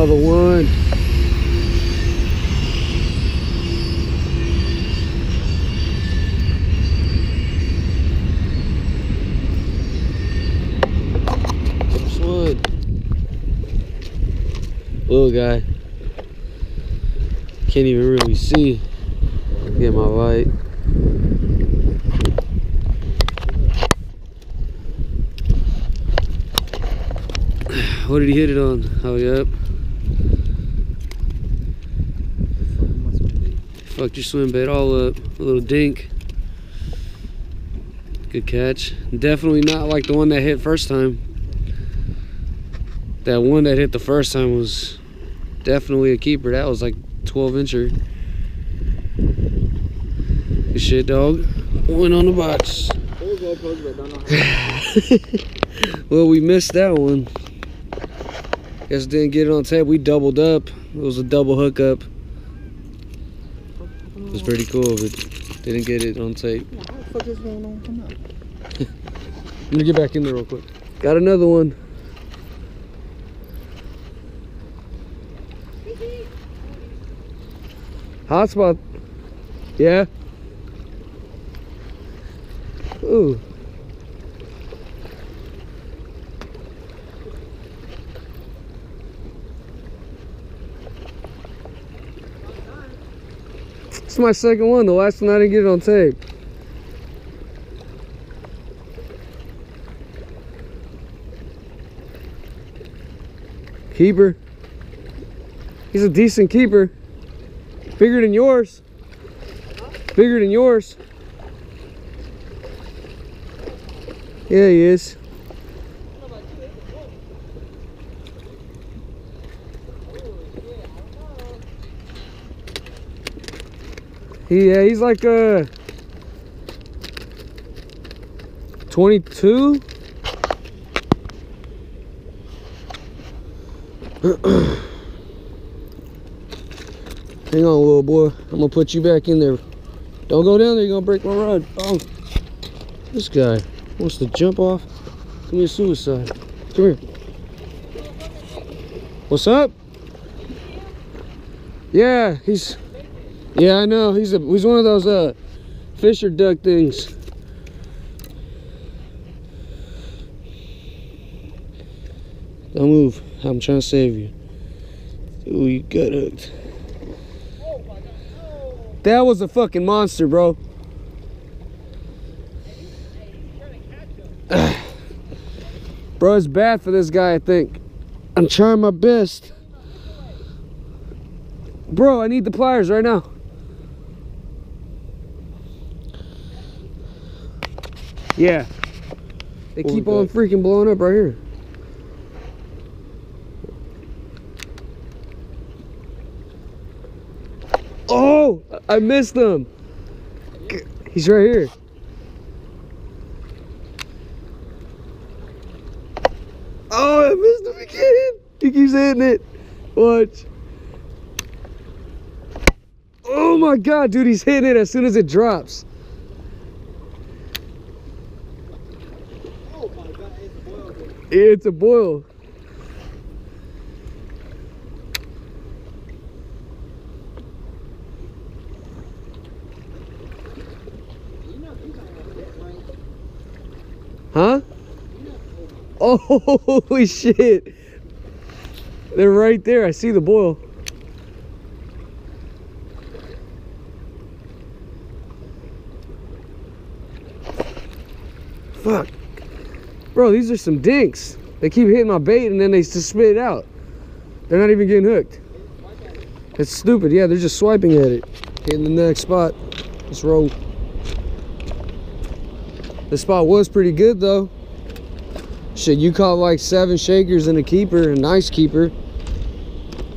another one. First one. Little guy. Can't even really see. Get my light. What did he hit it on? Oh, yep. Fucked your swim bait all up. A little dink. Good catch. Definitely not like the one that hit first time. That one that hit the first time was definitely a keeper. That was like 12-incher. Good shit, dog. Went on the box. Well, we missed that one. Guess didn't get it on tape. We doubled up. It was a double hookup. It was pretty cool, but didn't get it on tape. What the fuck is going on? Come on. Let me get back in there real quick. Got another one. Hot spot. Yeah. Ooh. My second one. The last one I didn't get it on tape. Keeper. He's a decent keeper. Bigger than yours. Bigger than yours. Yeah, he is. Yeah, he's like 22. Hang on, little boy. I'm gonna put you back in there. Don't go down there, you're gonna break my rod. Oh, this guy wants to jump off. Commit suicide. Come here. What's up? Yeah, he's. Yeah, I know. He's one of those Fisher duck things. Don't move. I'm trying to save you. Ooh, you got hooked. That was a fucking monster, bro. Bro, it's bad for this guy, I think. I'm trying my best. Bro, I need the pliers right now. Yeah. They keep on freaking blowing up right here. Oh, I missed him. He's right here. Oh, I missed him again. He keeps hitting it. Watch. Oh my God, dude, he's hitting it as soon as it drops. Oh my God, it's a boil. It's a boil. Huh? Oh, holy shit. They're right there. I see the boil. Fuck. Bro, these are some dinks. They keep hitting my bait and then they just spit it out. They're not even getting hooked. It's stupid. Yeah, they're just swiping at it. Hitting the next spot. Let's roll. This spot was pretty good though. Shit, you caught like 7 shakers and a keeper, a nice keeper.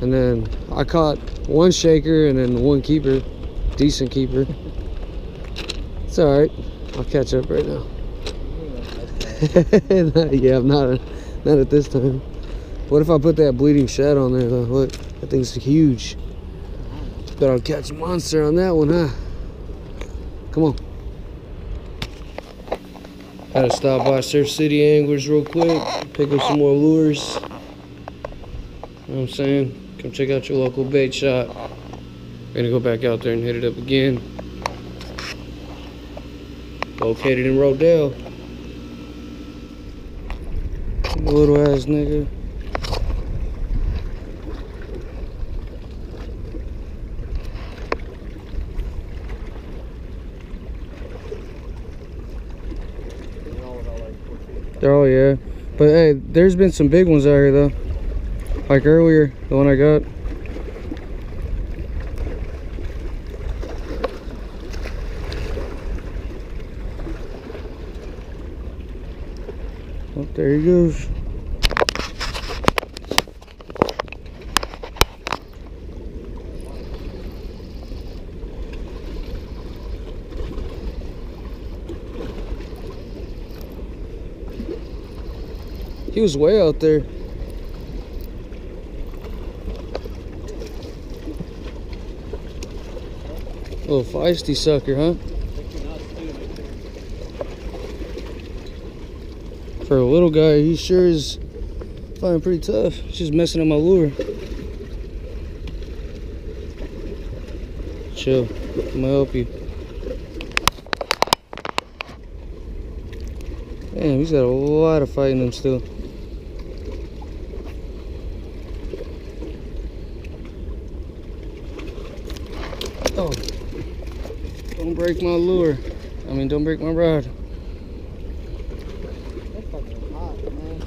And then I caught 1 shaker and then 1 keeper. Decent keeper. It's alright. I'll catch up right now. Yeah, I'm not at this time. What if I put that bleeding shad on there though? Look, that thing's huge. Bet I'll catch a monster on that one, huh? Come on. Gotta stop by Surf City Anglers real quick, pick up some more lures. You know what I'm saying? Come check out your local bait shop. We're gonna go back out there and hit it up again. Located in Rodale. Little ass nigga. Oh yeah, but hey, there's been some big ones out here though, like earlier, the one I got. Oh, there he goes. He was way out there. Little feisty sucker, huh? For a little guy, he sure is flying pretty tough. Just messing up my lure. Chill. I'm gonna help you. Damn, he's got a lot of fight in him still. Oh, don't break my lure. I mean, don't break my rod. That's fucking hot, man.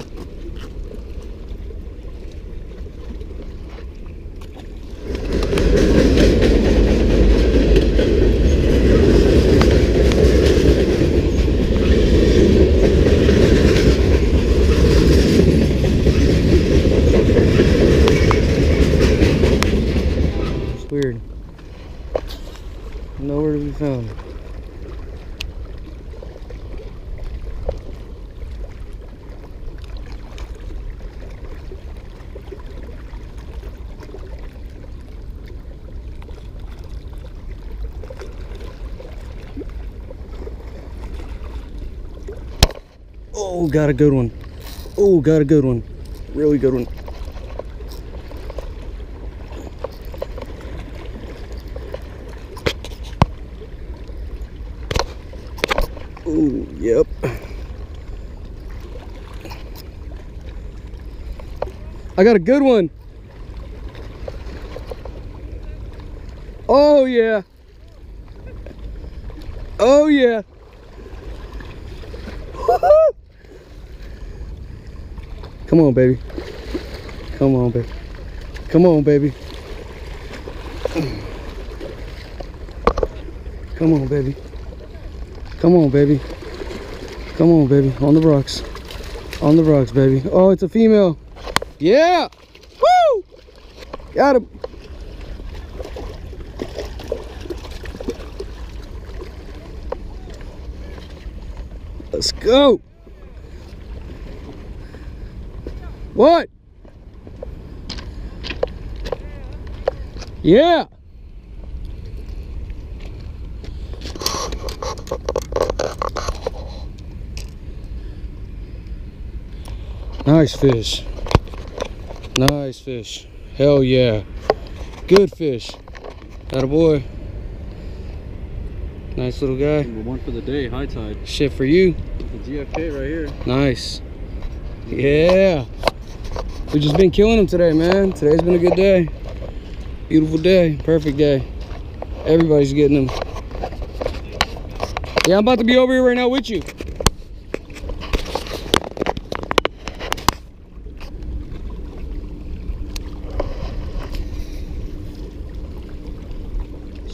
It's weird. Nowhere to be found. Oh, got a good one. Oh, got a good one. Really good one. Ooh, yep. I got a good one. Oh, yeah. Oh, yeah. Come on, baby. Come on, baby. Come on, baby. Come on, baby. Come on, baby. Come on, baby. On the rocks. On the rocks, baby. Oh, it's a female. Yeah. Woo! Got him. Let's go. What? Yeah. Nice fish. Nice fish. Hell yeah. Good fish. Atta boy. Nice little guy. Number one for the day, high tide. Shit for you. The GFK right here. Nice. Yeah. We've just been killing them today, man. Today's been a good day. Beautiful day. Perfect day. Everybody's getting them. Yeah, I'm about to be over here right now with you.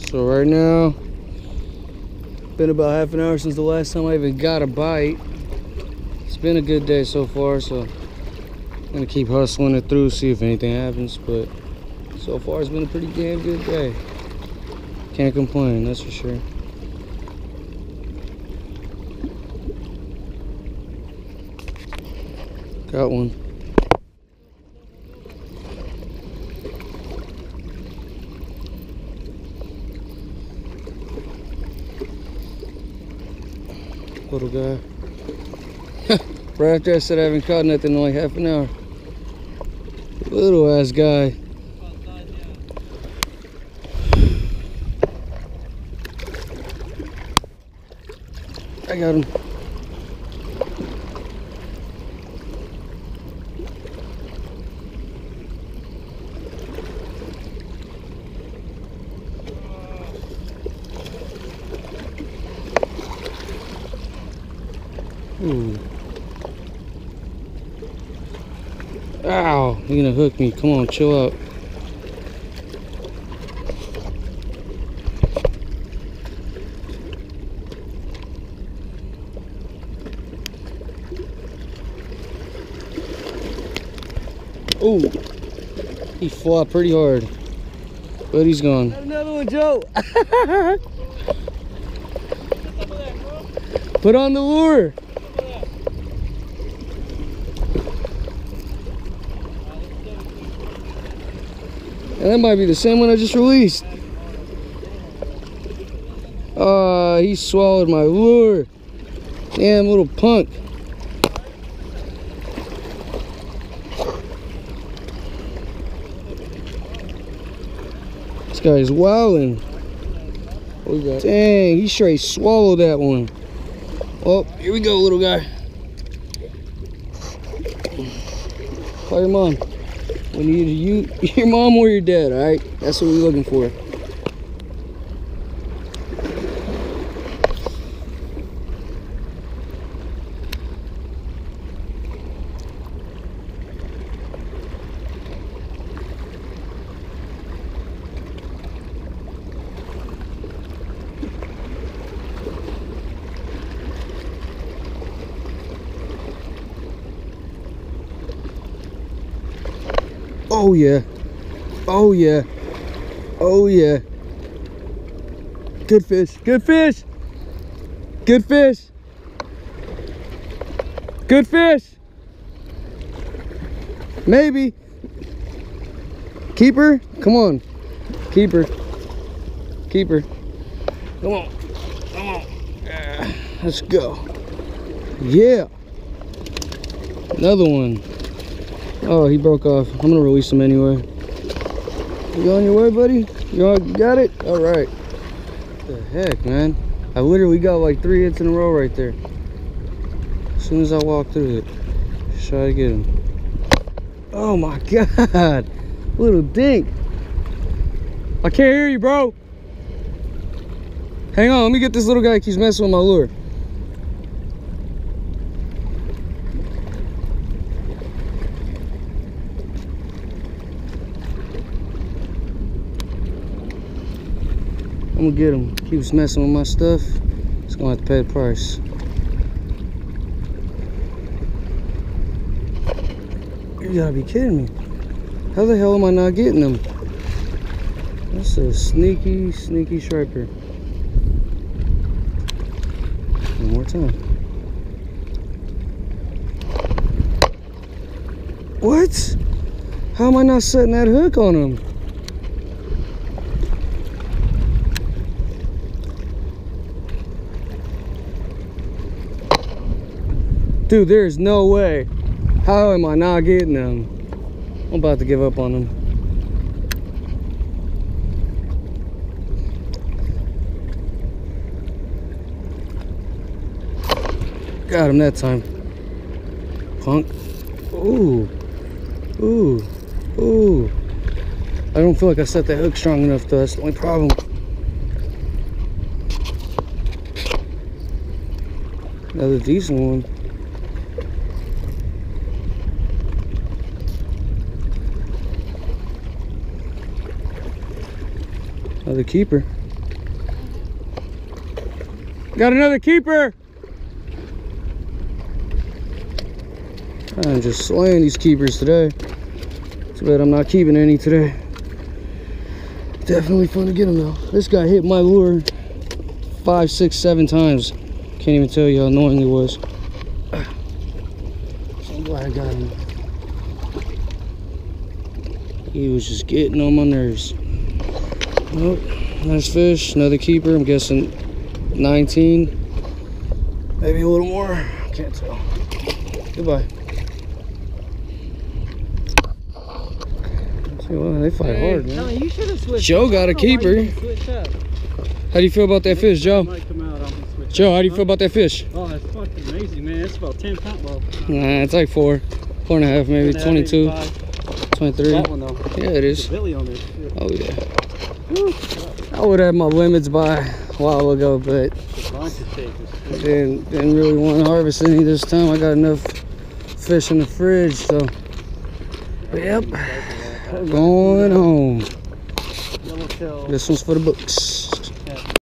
So right now, it's been about half an hour since the last time I even got a bite. It's been a good day so far, so I'm gonna keep hustling it through, see if anything happens, but so far it's been a pretty damn good day. Can't complain, that's for sure. Got one. Little guy. Right after I said I haven't caught nothing in like half an hour. Little ass guy. I got him. Ow, you're gonna hook me. Come on, chill out. Oh, he flopped pretty hard, but he's gone. Another one, Joe. Put on the lure. And that might be the same one I just released. He swallowed my lure. Damn little punk. This guy's wilding. Dang, he straight swallowed that one. Oh, here we go, little guy. Fire him on. We need you, your mom or your dad, all right? That's what we're looking for. Oh yeah, oh yeah, oh yeah. Good fish, good fish, good fish, good fish. Maybe. Keeper, come on. Keeper, keeper. Come on, come on. Let's go. Yeah. Another one. Oh, he broke off. I'm gonna release him anyway. You on your way, buddy? You got it? All right. What the heck, man? I literally got like 3 hits in a row right there. As soon as I walked through it. Just try to get him. Oh my God. Little dink. I can't hear you, bro. Hang on, let me get this little guy. He keeps messing with my lure. I'm gonna get him. Keeps messing with my stuff. It's gonna have to pay the price. You gotta be kidding me. How the hell am I not getting him? That's a sneaky, sneaky striper. One more time. What? How am I not setting that hook on him? Dude, there's no way. How am I not getting them? I'm about to give up on them. Got him that time. Punk. Ooh. Ooh. Ooh. I don't feel like I set that hook strong enough though. That's the only problem. Another decent one. Another keeper. Got another keeper. I'm just slaying these keepers today. Too bad I'm not keeping any today. Definitely fun to get them though. This guy hit my lure 5, 6, 7 times. Can't even tell you how annoying he was. So I'm glad I got him. He was just getting on my nerves. Oh, nice fish, another keeper. I'm guessing 19, maybe a little more. Can't tell. Goodbye. Well, they fly hard, man. No, you should have switched. Joe got a keeper. How do you feel about that fish, Joe? Joe, how do you feel about that fish? Oh, that's fucking amazing, man. It's about 10 pound ball. Nah, it's like 4.5 maybe, 22, 23. That one, though. Yeah, it is. Oh, yeah. I would have my limits by a while ago, but I didn't really want to harvest any this time. I got enough fish in the fridge, so. Yep, going home. This one's for the books.